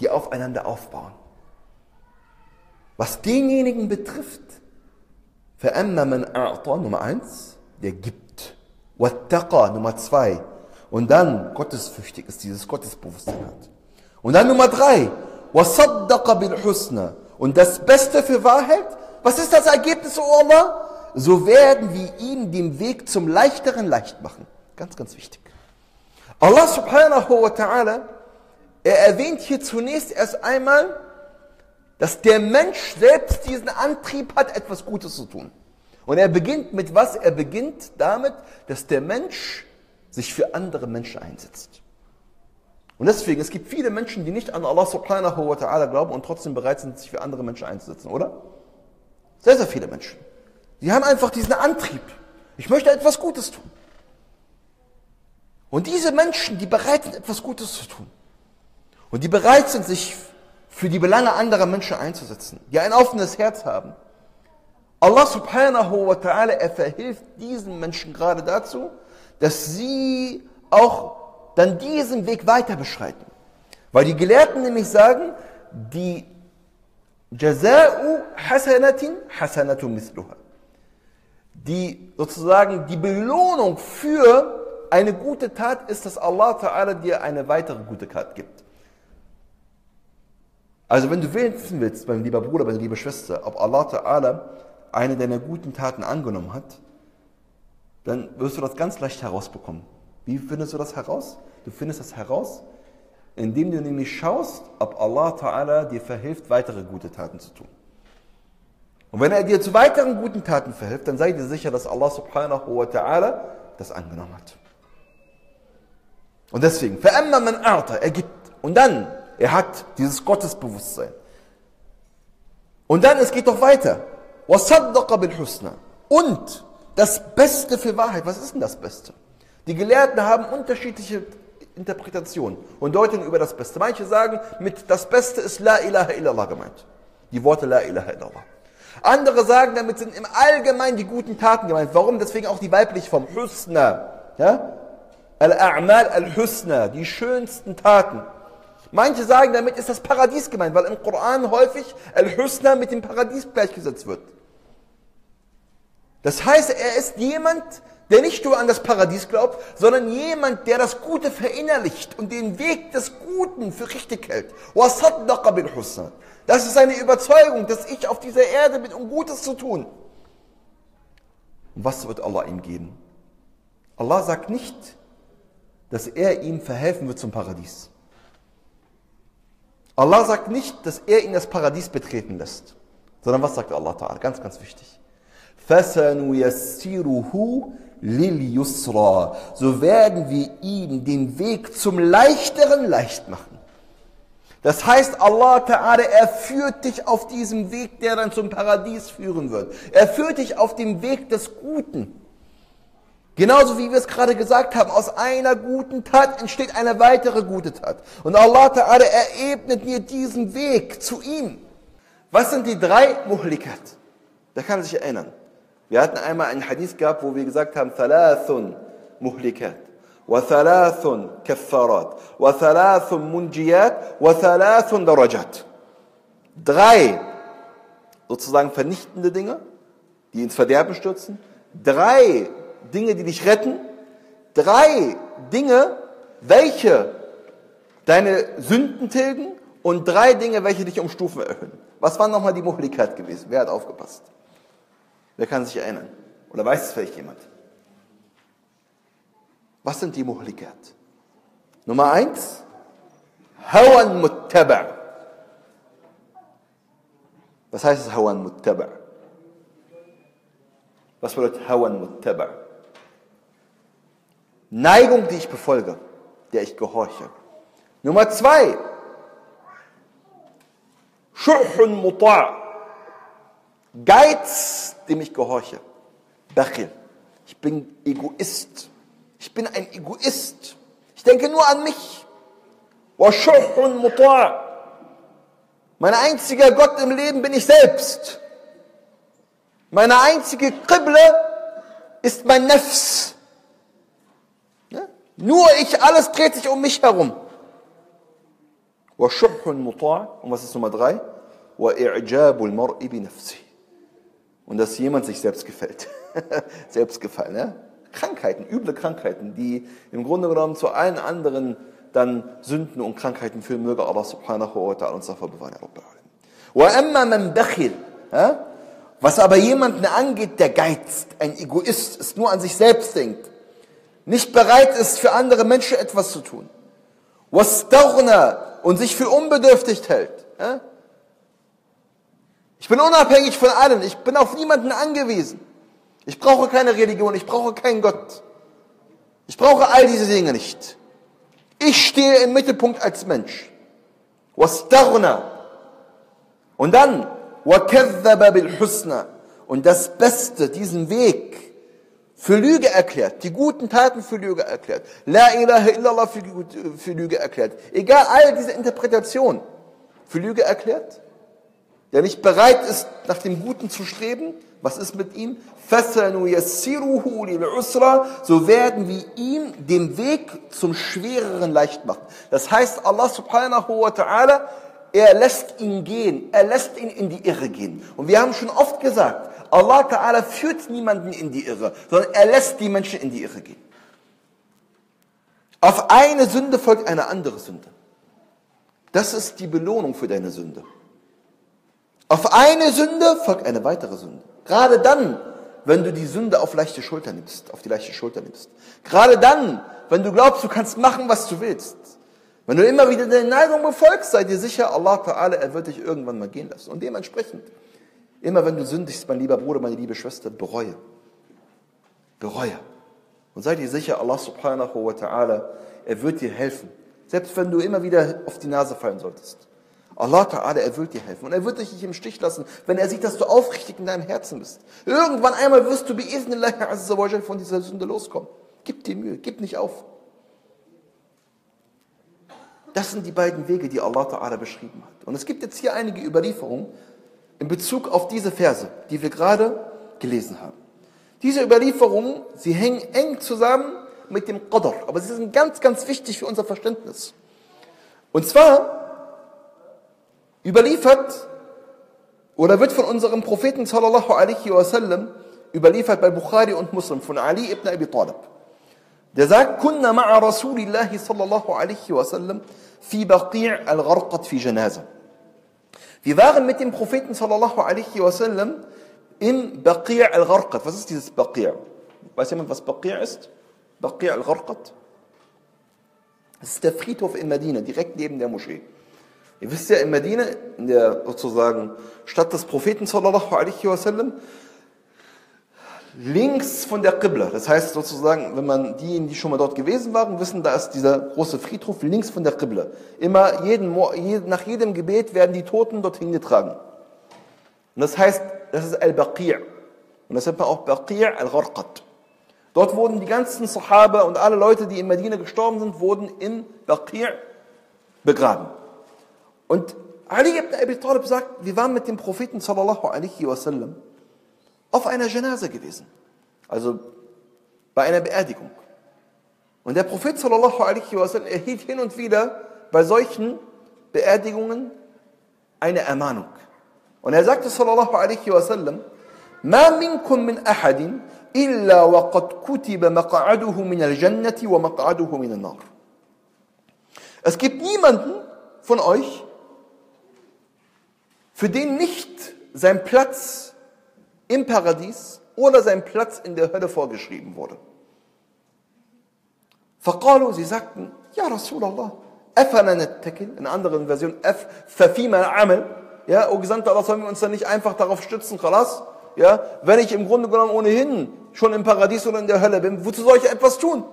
die aufeinander aufbauen. Was denjenigen betrifft, فَأَمَّا مَنْ أَعْطَى, Nummer eins, der gibt. وَاتَّقَى, Nummer zwei. Und dann gottesfürchtig ist, dieses Gottesbewusstsein hat. Und dann Nummer drei, وَصَدَّقَ بِالْحُسْنَى. Und das Beste für Wahrheit, was ist das Ergebnis, oh Allah? So werden wir ihm den Weg zum Leichteren leicht machen. Ganz, ganz wichtig. Allah subhanahu wa ta'ala, er erwähnt hier zunächst erst einmal, dass der Mensch selbst diesen Antrieb hat, etwas Gutes zu tun. Und er beginnt mit was? Er beginnt damit, dass der Mensch sich für andere Menschen einsetzt. Und deswegen, es gibt viele Menschen, die nicht an Allah subhanahu wa ta'ala glauben und trotzdem bereit sind, sich für andere Menschen einzusetzen, oder? Sehr, sehr viele Menschen. Sie haben einfach diesen Antrieb. Ich möchte etwas Gutes tun. Und diese Menschen, die bereit sind, etwas Gutes zu tun und die bereit sind, sich für die Belange anderer Menschen einzusetzen, die ein offenes Herz haben, Allah subhanahu wa ta'ala, er verhilft diesen Menschen gerade dazu, dass sie auch dann diesen Weg weiter beschreiten. Weil die Gelehrten nämlich sagen, die Jaza'u hasanatin hasanatu misluha. Die sozusagen die Belohnung für eine gute Tat ist, dass Allah Ta'ala dir eine weitere gute Tat gibt. Also wenn du wissen willst, mein lieber Bruder, meine liebe Schwester, ob Allah Ta'ala eine deiner guten Taten angenommen hat, dann wirst du das ganz leicht herausbekommen. Wie findest du das heraus? Du findest das heraus, indem du nämlich schaust, ob Allah Ta'ala dir verhilft, weitere gute Taten zu tun. Und wenn er dir zu weiteren guten Taten verhilft, dann sei dir sicher, dass Allah Subhanahu wa Ta'ala das angenommen hat. Und deswegen, فَأَمَّا مَنْ أَعْطَى, er gibt. Und dann, er hat dieses Gottesbewusstsein. Und dann, es geht doch weiter. وَصَدَّقَ بِالْحُسْنَى. Und das Beste für Wahrheit. Was ist denn das Beste? Die Gelehrten haben unterschiedliche Interpretationen und Deutungen über das Beste. Manche sagen, mit das Beste ist La ilaha illallah gemeint. Die Worte La ilaha illallah. Andere sagen, damit sind im Allgemeinen die guten Taten gemeint. Warum? Deswegen auch die weibliche Form. Husna. Ja? Al-A'mal al-Husna, die schönsten Taten. Manche sagen, damit ist das Paradies gemeint, weil im Koran häufig al-Husna mit dem Paradies gleichgesetzt wird. Das heißt, er ist jemand, der nicht nur an das Paradies glaubt, sondern jemand, der das Gute verinnerlicht und den Weg des Guten für richtig hält. وَصَدَّقَ بِالْحُسْنَى. Das ist eine Überzeugung, dass ich auf dieser Erde bin, um Gutes zu tun. Und was wird Allah ihm geben? Allah sagt nicht, dass er ihm verhelfen wird zum Paradies. Allah sagt nicht, dass er ihn das Paradies betreten lässt, sondern was sagt Allah Ta'ala? Ganz, ganz wichtig. فَسَنُيَسِّرُهُ لِلْيُسْرَى. So werden wir ihm den Weg zum Leichteren leicht machen. Das heißt, Allah Ta'ala, er führt dich auf diesem Weg, der dann zum Paradies führen wird. Er führt dich auf dem Weg des Guten. Genauso wie wir es gerade gesagt haben, aus einer guten Tat entsteht eine weitere gute Tat. Und Allah Ta'ala, er ebnet mir diesen Weg zu ihm. Was sind die drei Muhlikat? Da kann man sich erinnern. Wir hatten einmal einen Hadith gehabt, wo wir gesagt haben, Thalathun Muhlikat, wa Thalathun Kaffarat, wa Thalathun Munjiyat, wa Thalathun Darajat. Drei sozusagen vernichtende Dinge, die ins Verderben stürzen. Drei Dinge, die dich retten, drei Dinge, welche deine Sünden tilgen und drei Dinge, welche dich um Stufen erhöhen. Was waren nochmal die Muhlikat gewesen? Wer hat aufgepasst? Wer kann sich erinnern? Oder weiß es vielleicht jemand? Was sind die Muhlikat? Nummer eins, Hawan Muttaba. Was heißt es Hawan Muttaba? Was bedeutet Hawan Muttaba? Neigung, die ich befolge, der ich gehorche. Nummer zwei, Schuhun Muta', Geiz, dem ich gehorche. Baqir, ich bin Egoist. Ich bin ein Egoist. Ich denke nur an mich. Wa Schuhun Muta', mein einziger Gott im Leben bin ich selbst. Meine einzige Qibla ist mein Nafs. Ne? Nur ich, alles dreht sich um mich herum. Wa shuhun muta', und was ist Nummer drei? Wa i'jabul mar'i bi nafsihi. Und dass jemand sich selbst gefällt. Selbstgefallen, ne? Krankheiten, üble Krankheiten, die im Grunde genommen zu allen anderen dann Sünden und Krankheiten führen. Möge Allah subhanahu wa ta'ala uns davor bewahren. Wa amma man bakhil, ha? Was aber jemanden angeht, der geizt, ein Egoist ist, nur an sich selbst denkt, nicht bereit ist, für andere Menschen etwas zu tun, wastaghna, und sich für unbedürftig hält. Ich bin unabhängig von allen, ich bin auf niemanden angewiesen. Ich brauche keine Religion, ich brauche keinen Gott. Ich brauche all diese Dinge nicht. Ich stehe im Mittelpunkt als Mensch. Wastaghna. Und dann, وَكَذَّبَ بِالْحُسْنَ, und das Beste, diesen Weg für Lüge erklärt, die guten Taten für Lüge erklärt, La ilaha illallah für, für Lüge erklärt, egal, all diese Interpretation für Lüge erklärt, der nicht bereit ist, nach dem Guten zu streben. Was ist mit ihm? فَسَنُيَسِّرُهُ لِلْعُسْرَى, so werden wir ihm den Weg zum Schwereren leicht machen. Das heißt, Allah subhanahu wa ta'ala, er lässt ihn gehen, er lässt ihn in die Irre gehen. Und wir haben schon oft gesagt, Allah Ta'ala führt niemanden in die Irre, sondern er lässt die Menschen in die Irre gehen. Auf eine Sünde folgt eine andere Sünde. Das ist die Belohnung für deine Sünde. Auf eine Sünde folgt eine weitere Sünde. Gerade dann, wenn du die Sünde auf leichte Schulter nimmst, auf die leichte Schulter nimmst. Gerade dann, wenn du glaubst, du kannst machen, was du willst. Wenn du immer wieder deine Neigung befolgst, sei dir sicher, Allah Ta'ala, er wird dich irgendwann mal gehen lassen. Und dementsprechend, immer wenn du sündigst, mein lieber Bruder, meine liebe Schwester, bereue. Bereue. Und sei dir sicher, Allah Subhanahu wa Ta'ala, er wird dir helfen. Selbst wenn du immer wieder auf die Nase fallen solltest. Allah Ta'ala, er wird dir helfen. Und er wird dich nicht im Stich lassen, wenn er sieht, dass du aufrichtig in deinem Herzen bist. Irgendwann einmal wirst du bi'iznillahi azza wa jal von dieser Sünde loskommen. Gib dir Mühe, gib nicht auf. Das sind die beiden Wege, die Allah Ta'ala beschrieben hat. Und es gibt jetzt hier einige Überlieferungen in Bezug auf diese Verse, die wir gerade gelesen haben. Diese Überlieferungen, sie hängen eng zusammen mit dem Qadr, aber sie sind ganz, ganz wichtig für unser Verständnis. Und zwar überliefert oder wird von unserem Propheten sallallahu alaihi wasallam überliefert bei Bukhari und Muslim von Ali ibn Abi Talib. Der sagt, Kunna ma'a Rasulillahi sallallahu alaihi wasallam fi Baqir al-Gharqat fi Janaza. Wir waren mit dem Propheten sallallahu alaihi wasallam im Baqir al-Gharqat. Was ist dieses Baqir? Weiß jemand, was Baqir ist? Baqir al-Gharqat? Das ist der Friedhof in Medina, direkt neben der Moschee. Ihr wisst ja, in Medina, in der sozusagen Stadt des Propheten sallallahu alaihi wasallam, links von der Qibla, das heißt sozusagen, wenn man diejenigen, die schon mal dort gewesen waren, wissen, da ist dieser große Friedhof links von der Qibla. Immer jeden, nach jedem Gebet werden die Toten dorthin getragen. Und das heißt, das ist Al-Baqir. Und das nennt man auch Baqir al-Gharqat. Dort wurden die ganzen Sahaba und alle Leute, die in Medina gestorben sind, wurden in Baqir begraben. Und Ali ibn Abi Talib sagt, wir waren mit dem Propheten sallallahu alaihi wasallam auf einer Janaza gewesen, also bei einer Beerdigung. Und der Prophet sallallahu alaihi wasallam erhielt hin und wieder bei solchen Beerdigungen eine Ermahnung. Und er sagte sallallahu alaihi wasallam, ma minkum min ahadin illa wa qad kutiba maq'aduhu min al-jannati wa maq'aduhu min al-nar. Es gibt niemanden von euch, für den nicht sein Platz im Paradies oder sein Platz in der Hölle vorgeschrieben wurde. فَقَالُوا, sie sagten, ja Rasulallah, in anderen Version, ja, o Gesandter Allah, sollen wir uns dann nicht einfach darauf stützen, Khalas, ja, wenn ich im Grunde genommen ohnehin schon im Paradies oder in der Hölle bin, wozu soll ich etwas tun?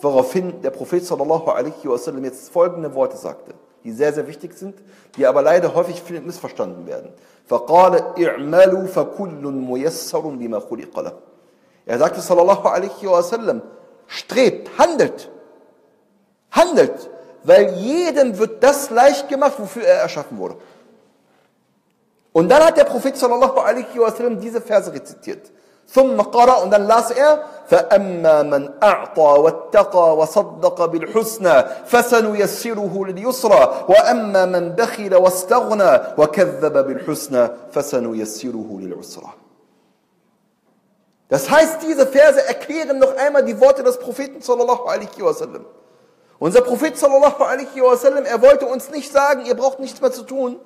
Woraufhin der Prophet sallallahu alaihi wasallam jetzt folgende Worte sagte, die sehr, sehr wichtig sind, die aber leider häufig viel missverstanden werden. Er sagte sallallahu alaihi wasallam, strebt, handelt, handelt, weil jedem wird das leicht gemacht, wofür er erschaffen wurde. Und dann hat der Prophet sallallahu alaihi wasallam diese Verse rezitiert. Und dann las er, das heißt, diese Verse erklären noch einmal die Worte des Propheten sallallahu alaihi wasallam. Unser Prophet sallallahu alaihi wasallam, er wollte uns nicht sagen, ihr braucht nichts mehr zu tun,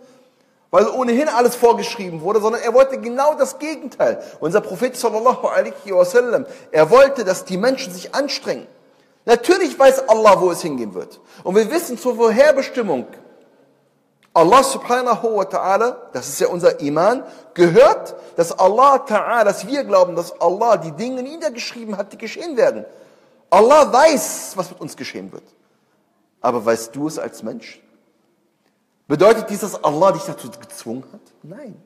weil ohnehin alles vorgeschrieben wurde, sondern er wollte genau das Gegenteil. Unser Prophet sallallahu alaihi wasallam, er wollte, dass die Menschen sich anstrengen. Natürlich weiß Allah, wo es hingehen wird. Und wir wissen zur Vorherbestimmung, Allah subhanahu wa ta'ala, das ist ja unser Iman, gehört, dass Allah ta'ala, dass wir glauben, dass Allah die Dinge niedergeschrieben hat, die geschehen werden. Allah weiß, was mit uns geschehen wird. Aber weißt du es als Mensch? Bedeutet dies, dass Allah dich dazu gezwungen hat? Nein.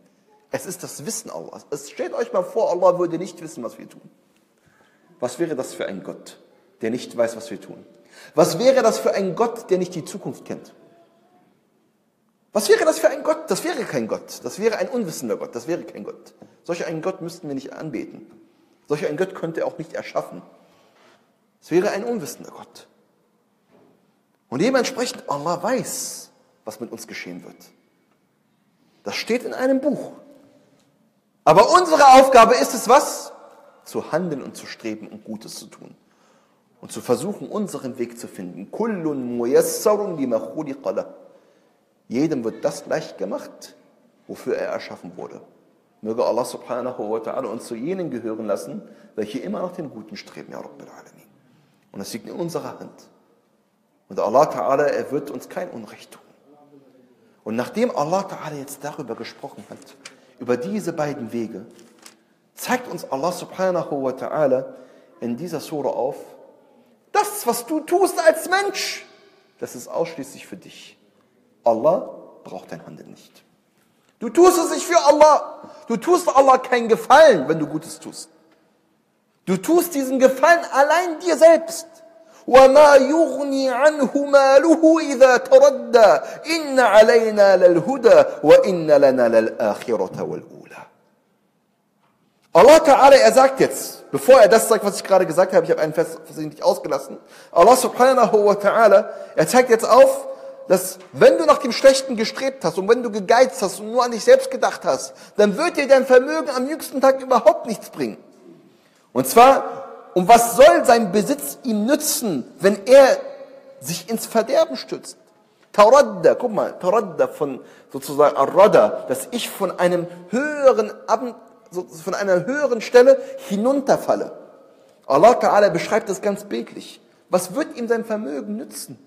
Es ist das Wissen Allahs. Es stellt euch mal vor, Allah würde nicht wissen, was wir tun. Was wäre das für ein Gott, der nicht weiß, was wir tun? Was wäre das für ein Gott, der nicht die Zukunft kennt? Was wäre das für ein Gott? Das wäre kein Gott. Das wäre ein unwissender Gott. Das wäre kein Gott. Solch einen Gott müssten wir nicht anbeten. Solch einen Gott könnte er auch nicht erschaffen. Es wäre ein unwissender Gott. Und dementsprechend, Allah weiß, was mit uns geschehen wird. Das steht in einem Buch. Aber unsere Aufgabe ist es, was? Zu handeln und zu streben und Gutes zu tun. Und zu versuchen, unseren Weg zu finden. Kullun muyassarun lima khuliqa lah. Jedem wird das leicht gemacht, wofür er erschaffen wurde. Möge Allah subhanahu wa ta'ala uns zu jenen gehören lassen, welche immer nach dem Guten streben, ya Rabbil Alamin. Und das liegt in unserer Hand. Und Allah ta'ala, er wird uns kein Unrecht tun. Und nachdem Allah Ta'ala jetzt darüber gesprochen hat, über diese beiden Wege, zeigt uns Allah Subhanahu wa Ta'ala in dieser Sura auf, das, was du tust als Mensch, das ist ausschließlich für dich. Allah braucht dein Handeln nicht. Du tust es nicht für Allah. Du tust Allah keinen Gefallen, wenn du Gutes tust. Du tust diesen Gefallen allein dir selbst. وَمَا يُغْنِي عَنْهُ مَالُهُ إِذَا تَرَدَّى إِنَّ عَلَيْنَا لَلْهُدَى وَإِنَّ لَنَا لَلْآخِرَةَ وَالْأُولَى. Allah Ta'ala, er sagt jetzt, bevor er das sagt, was ich gerade gesagt habe, ich habe einen Vers versehentlich ausgelassen, Allah Subhanahu wa Ta'ala, er zeigt jetzt auf, dass wenn du nach dem Schlechten gestrebt hast und wenn du gegeizt hast und nur an dich selbst gedacht hast, dann wird dir dein Vermögen am jüngsten Tag überhaupt nichts bringen. Und zwar, und was soll sein Besitz ihm nützen, wenn er sich ins Verderben stürzt? Taradda, guck mal, Taradda von sozusagen Arradda, dass ich von einem höheren Abend, von einer höheren Stelle hinunterfalle. Allah Ta'ala beschreibt das ganz bildlich. Was wird ihm sein Vermögen nützen,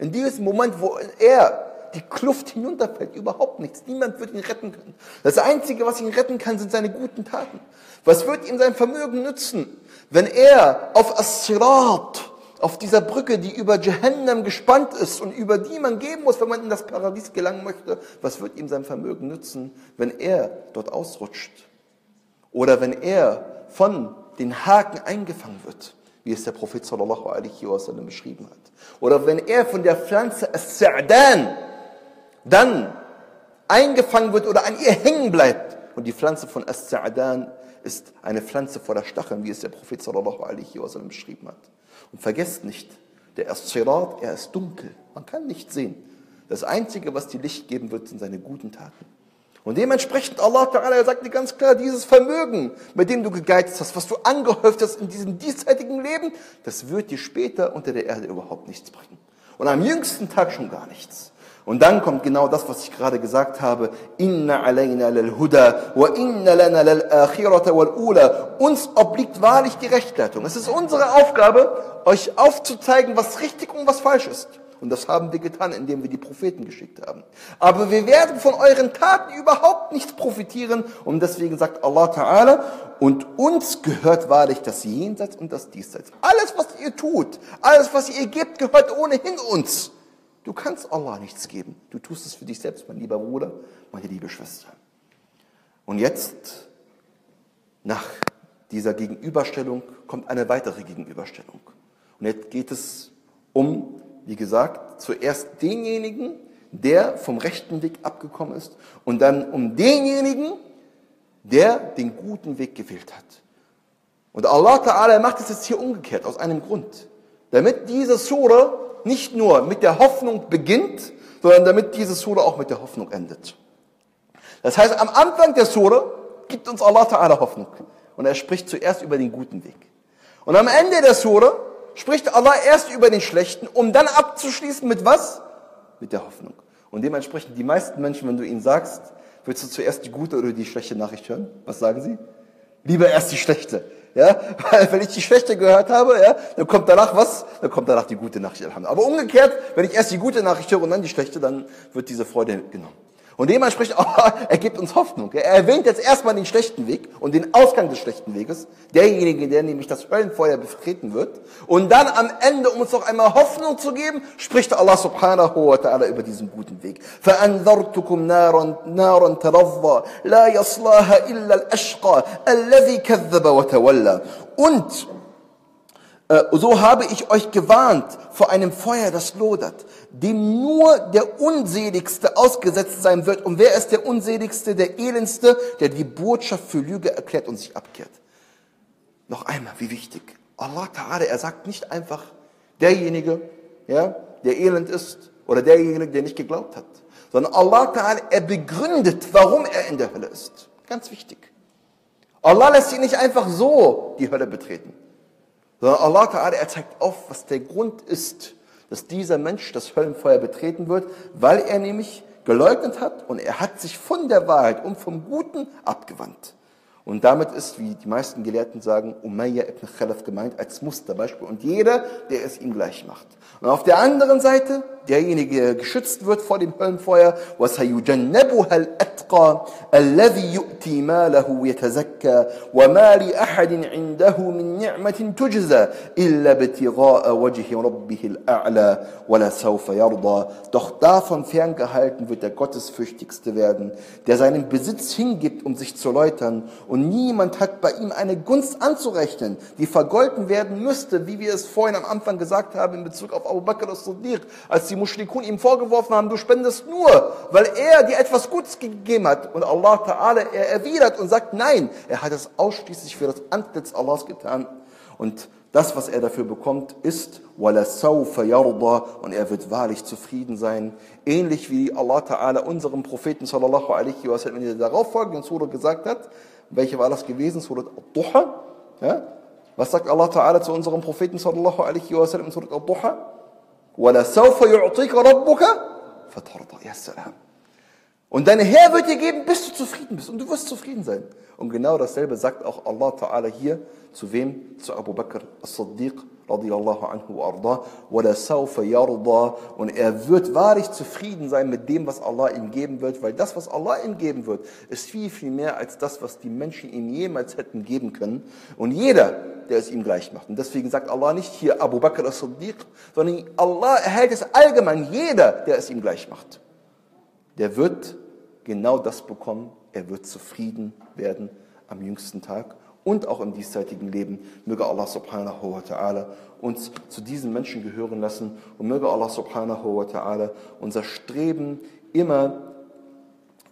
In diesem Moment, wo er die Kluft hinunterfällt, überhaupt nichts. Niemand wird ihn retten können. Das Einzige, was ihn retten kann, sind seine guten Taten. Was wird ihm sein Vermögen nützen, wenn er auf As-Sirat, auf dieser Brücke, die über Jahannam gespannt ist und über die man gehen muss, wenn man in das Paradies gelangen möchte, was wird ihm sein Vermögen nützen, wenn er dort ausrutscht? Oder wenn er von den Haken eingefangen wird, wie es der Prophet sallallahu alaihi wasallam beschrieben hat. Oder wenn er von der Pflanze As-Sa'dan dann eingefangen wird oder an ihr hängen bleibt. Und die Pflanze von As-Sa'dan ist eine Pflanze voller Stacheln, wie es der Prophet sallallahu alaihi wasallam beschrieben hat. Und vergesst nicht, der As-Sirat, er ist dunkel. Man kann nicht sehen. Das Einzige, was die Licht geben wird, sind seine guten Taten. Und dementsprechend, Allah Ta'ala sagt dir ganz klar, dieses Vermögen, mit dem du gegeizt hast, was du angehäuft hast in diesem diesseitigen Leben, das wird dir später unter der Erde überhaupt nichts bringen. Und am jüngsten Tag schon gar nichts. Und dann kommt genau das, was ich gerade gesagt habe. Inna alayna lal-huda wa inna lana lal-akhirata wal-ula. Uns obliegt wahrlich die Rechtleitung. Es ist unsere Aufgabe, euch aufzuzeigen, was richtig und was falsch ist. Und das haben wir getan, indem wir die Propheten geschickt haben. Aber wir werden von euren Taten überhaupt nichts profitieren. Und deswegen sagt Allah Ta'ala, und uns gehört wahrlich das Jenseits und das Diesseits. Alles, was ihr tut, alles, was ihr gebt, gehört ohnehin uns. Du kannst Allah nichts geben. Du tust es für dich selbst, mein lieber Bruder, meine liebe Schwester. Und jetzt, nach dieser Gegenüberstellung, kommt eine weitere Gegenüberstellung. Und jetzt geht es um, wie gesagt, zuerst denjenigen, der vom rechten Weg abgekommen ist, und dann um denjenigen, der den guten Weg gewählt hat. Und Allah Ta'ala macht es jetzt hier umgekehrt, aus einem Grund. Damit diese Sura nicht nur mit der Hoffnung beginnt, sondern damit diese Sura auch mit der Hoffnung endet. Das heißt, am Anfang der Sura gibt uns Allah Ta'ala Hoffnung. Und er spricht zuerst über den guten Weg. Und am Ende der Sura spricht Allah erst über den schlechten, um dann abzuschließen mit was? Mit der Hoffnung. Und dementsprechend, die meisten Menschen, wenn du ihnen sagst, willst du zuerst die gute oder die schlechte Nachricht hören? Was sagen sie? Lieber erst die schlechte. Ja, weil wenn ich die schlechte gehört habe, ja, dann kommt danach was? Dann kommt danach die gute Nachricht. Aber umgekehrt, wenn ich erst die gute Nachricht höre und dann die schlechte, dann wird diese Freude genommen. Und dementsprechend, Allah, er gibt uns Hoffnung. Er erwähnt jetzt erstmal den schlechten Weg und den Ausgang des schlechten Weges. Derjenige, der nämlich das Höllenfeuer betreten wird. Und dann am Ende, um uns noch einmal Hoffnung zu geben, spricht Allah subhanahu wa ta'ala über diesen guten Weg. فَأَنذَرْتُكُمْ نَارًا تَلَظَّى لَا يَصْلَاهَا إِلَّا الْأَشْقَى الَّذِي كَذَّبَ وَتَوَلَّى. Und äh, so habe ich euch gewarnt vor einem Feuer, das lodert, dem nur der Unseligste ausgesetzt sein wird. Und wer ist der Unseligste, der Elendste, der die Botschaft für Lüge erklärt und sich abkehrt? Noch einmal, wie wichtig. Allah Ta'ala, er sagt nicht einfach, derjenige, ja, der elend ist oder derjenige, der nicht geglaubt hat. Sondern Allah Ta'ala, er begründet, warum er in der Hölle ist. Ganz wichtig. Allah lässt ihn nicht einfach so die Hölle betreten. Sondern Allah Ta'ala, er zeigt auf, was der Grund ist, dass dieser Mensch das Höllenfeuer betreten wird, weil er nämlich geleugnet hat und er hat sich von der Wahrheit und vom Guten abgewandt. Und damit ist, wie die meisten Gelehrten sagen, Umayyah ibn Khalaf gemeint als Musterbeispiel und jeder, der es ihm gleich macht. Und auf der anderen Seite, derjenige, der geschützt wird vor dem Höllenfeuer, وَسَيُجَنَّبُهَا الْأَتْقَى الَّذِي يُؤْتِي مَالَهُ يَتَزَكَّى وَمَا لِأَحَدٍ عِنْدَهُ مِنْ نِعْمَةٍ تُجْزَى إِلَّا ابْتِغَاءَ وَجْهِ رَبِّهِ الْأَعْلَى وَلَسَوْفَ يَرْضَى. Doch davon ferngehalten wird der Gottesfürchtigste werden, der seinen Besitz hingibt, um sich zu läutern, und niemand hat bei ihm eine Gunst anzurechnen, die vergolten werden müsste, wie wir es vorhin am Anfang gesagt haben in Bezug auf Abu Bakr as-Siddiq, als die Mushrikun ihm vorgeworfen haben, du spendest nur, weil er dir etwas Gutes gegeben hat. Und Allah Ta'ala, er erwidert und sagt, nein, er hat es ausschließlich für das Antlitz Allahs getan. Und das, was er dafür bekommt, ist وَلَسَوْفَ يَرْضَى. Und er wird wahrlich zufrieden sein. Ähnlich wie Allah Ta'ala unserem Propheten sallallahu alaihi wa sallam in der darauffolgenden Sura gesagt hat. Welche war das gewesen? Surat Abduha. Ja? Was sagt Allah Ta'ala zu unserem Propheten sallallahu alaihi wa sallam in Surat Abduha? وَلَسَوْفَ يُعْطِيكَ رَبُّكَ فَتَرْضَى. Ja, salam. Und dein Herr wird dir geben, bis du zufrieden bist. Und du wirst zufrieden sein. Und genau dasselbe sagt auch Allah Ta'ala hier. Zu wem? Zu Abu Bakr as-Siddiq radiyallahu anhu arda, wala saufa yarda, und er wird wahrlich zufrieden sein mit dem, was Allah ihm geben wird, weil das, was Allah ihm geben wird, ist viel, viel mehr als das, was die Menschen ihm jemals hätten geben können, und jeder, der es ihm gleich macht. Und deswegen sagt Allah nicht hier Abu Bakr as-Siddiq, sondern Allah erhält es allgemein, jeder, der es ihm gleich macht. Der wird genau das bekommen, er wird zufrieden werden am jüngsten Tag und auch im diesseitigen Leben. Möge Allah subhanahu wa ta'ala uns zu diesen Menschen gehören lassen und möge Allah subhanahu wa ta'ala unser Streben immer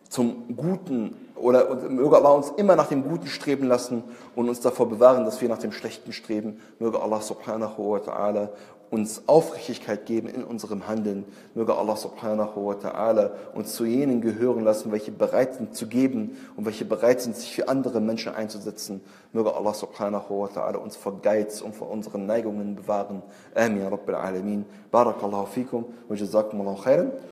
zum Guten oder möge Allah uns immer nach dem Guten streben lassen und uns davor bewahren, dass wir nach dem Schlechten streben. Möge Allah subhanahu wa ta'ala uns Aufrichtigkeit geben in unserem Handeln. Möge Allah subhanahu wa ta'ala uns zu jenen gehören lassen, welche bereit sind zu geben und welche bereit sind, sich für andere Menschen einzusetzen. Möge Allah subhanahu wa ta'ala uns vor Geiz und vor unseren Neigungen bewahren. Amin ya Rabbil Alamin. Barakallahu fikum wa jazakumullahu khairan.